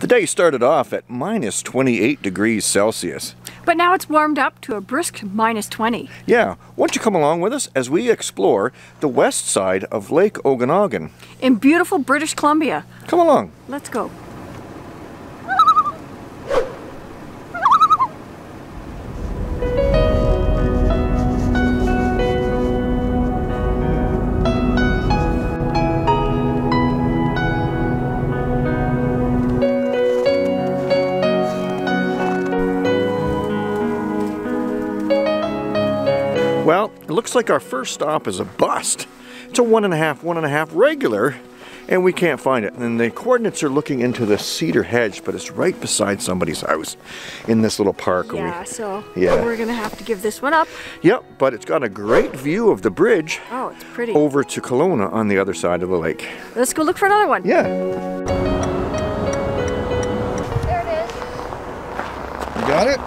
The day started off at minus 28 degrees Celsius. But now it's warmed up to a brisk minus 20. Yeah, why don't you come along with us as we explore the west side of Lake Okanagan. In beautiful British Columbia. Come along. Let's go. Well, it looks like our first stop is a bust. It's a one and a half regular, and we can't find it. And the coordinates are looking into the cedar hedge, but it's right beside somebody's house in this little park. Yeah, we're gonna have to give this one up. Yep, but it's got a great view of the bridge. Oh, it's pretty. Over to Kelowna on the other side of the lake. Let's go look for another one. Yeah. There it is. You got it?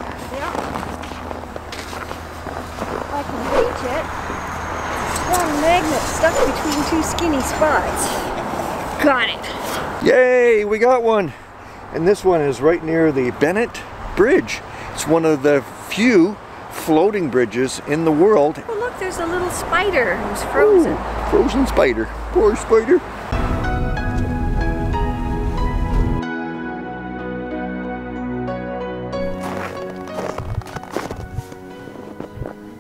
Magnet stuck between two skinny spots. Got it. Yay, we got one. And this one is right near the Bennett Bridge. It's one of the few floating bridges in the world. Oh look, there's a little spider who's frozen. Ooh, frozen spider. Poor spider.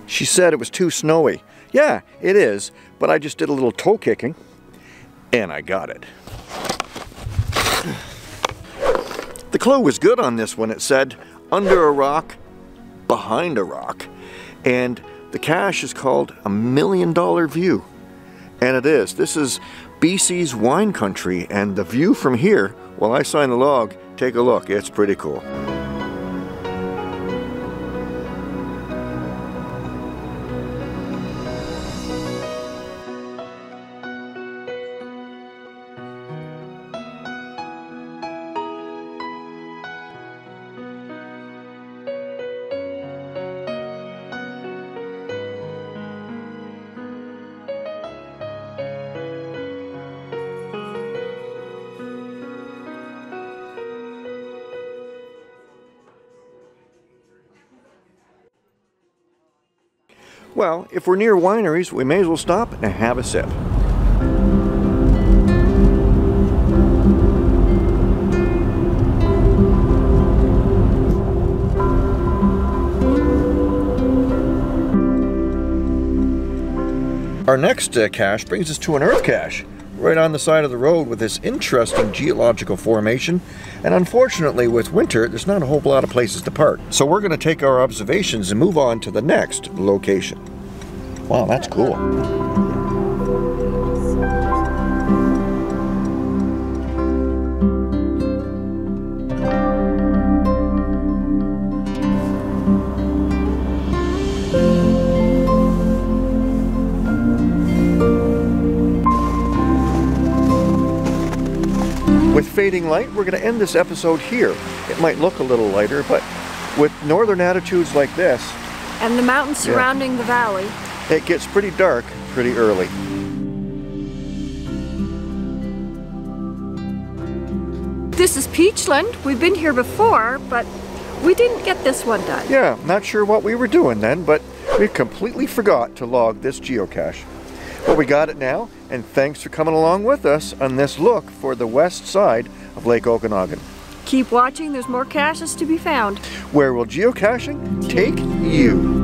She said it was too snowy. Yeah, it is, but I just did a little toe kicking and I got it. The clue was good on this one. It said under a rock, behind a rock, and the cache is called $1 Million View. And it is. This is BC's wine country, and the view from here, while I sign the log, take a look. It's pretty cool. Well, if we're near wineries, we may as well stop and have a sip. Our next cache brings us to an earth cache, right on the side of the road with this interesting geological formation. And unfortunately with winter, there's not a whole lot of places to park. So we're gonna take our observations and move on to the next location. Wow, that's cool. With fading light, we're going to end this episode here. It might look a little lighter, but with northern attitudes like this, and the mountains surrounding the valley, it gets pretty dark pretty early. This is Peachland. We've been here before, but we didn't get this one done. Yeah, not sure what we were doing then, but we completely forgot to log this geocache. But we got it now, and thanks for coming along with us on this look for the west side of Lake Okanagan. Keep watching, there's more caches to be found. Where will geocaching take you?